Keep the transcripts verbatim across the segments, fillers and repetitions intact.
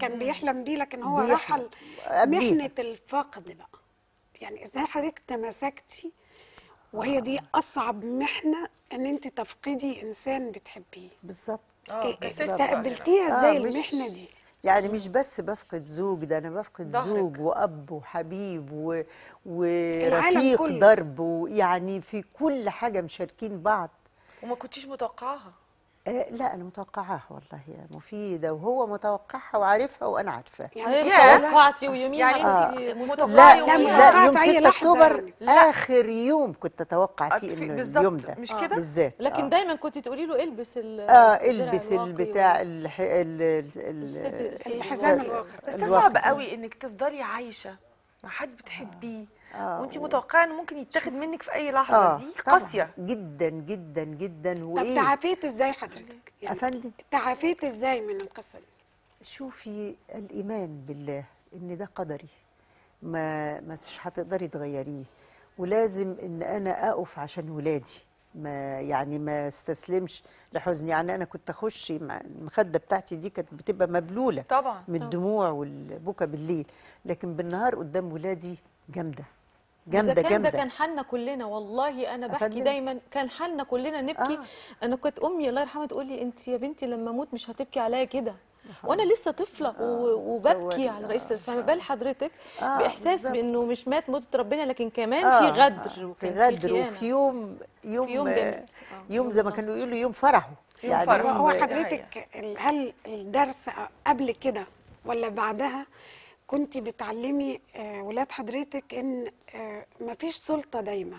كان بيحلم بيه، لكن هو رحل محنة الفقد بقى. يعني ازاي حضرتك تمسكتي وهي دي اصعب محنة، ان انت تفقدي انسان بتحبيه؟ بالظبط. استقبلتيها ازاي المحنة دي؟ يعني مش بس بفقد زوج، ده انا بفقد زوج واب وحبيب و... ورفيق درب، ويعني في كل حاجة مشاركين بعض. وما كنتيش متوقعاها؟ لا أنا متوقعاها والله يا مفيدة، وهو متوقعها وعارفها وأنا عارفاها. يعني توقعتي ويوميها يعني أنت متوقعة؟ لا لا، يوم ستة أكتوبر آخر يوم كنت أتوقع فيه إنه اليوم ده مش كده بالذات. لكن دايما كنت تقولي له البس ال آه البس البتاع الحزام الواقي. بس ده صعب قوي إنك تفضلي عايشة مع حد بتحبيه آه. وانت متوقعه انه ممكن يتاخد منك في اي لحظه آه. دي قاسيه جدا جدا جدا. وايه؟ طب تعافيت ازاي حضرتك؟ يعني افندم تعافيت ازاي من القصه دي؟ شوفي، الايمان بالله ان ده قدري، ما مش هتقدري تغيريه، ولازم ان انا اقف عشان ولادي، ما يعني ما استسلمش لحزني. يعني انا كنت اخش مع المخده بتاعتي دي كانت بتبقى مبلوله طبعا من الدموع والبكا بالليل، لكن بالنهار قدام ولادي جامده جامده جامده. كان ده كان حالنا كلنا والله. انا بحكي دايما كان حالنا كلنا نبكي آه. انا كانت امي الله يرحمها تقول لي انت يا بنتي لما اموت مش هتبكي عليا كده، وانا لسه طفله آه. وببكي آه. على رئيس. فما بال حضرتك آه. باحساس بالزبط. بانه مش مات موته ربنا، لكن كمان آه. في غدر وفي غدر وفي يوم يوم في يوم, آه. يوم زي ما كانوا يقولوا يوم فرحه. يعني هو حضرتك هل الدرس قبل كده ولا بعدها كنت بتعلمي ولاد حضرتك ان مفيش سلطه دايمه،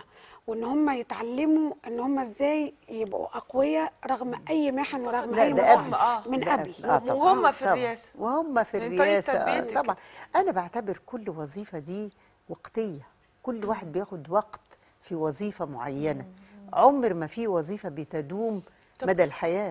وان هم يتعلموا ان هم ازاي يبقوا اقوياء رغم اي محن ورغم اي مصاعب من قبل آه وهم في الرئاسه وهم في الرئاسه طبعا. انا بعتبر كل وظيفه دي وقتيه، كل واحد بياخد وقت في وظيفه معينه، عمر ما في وظيفه بتدوم مدى الحياه.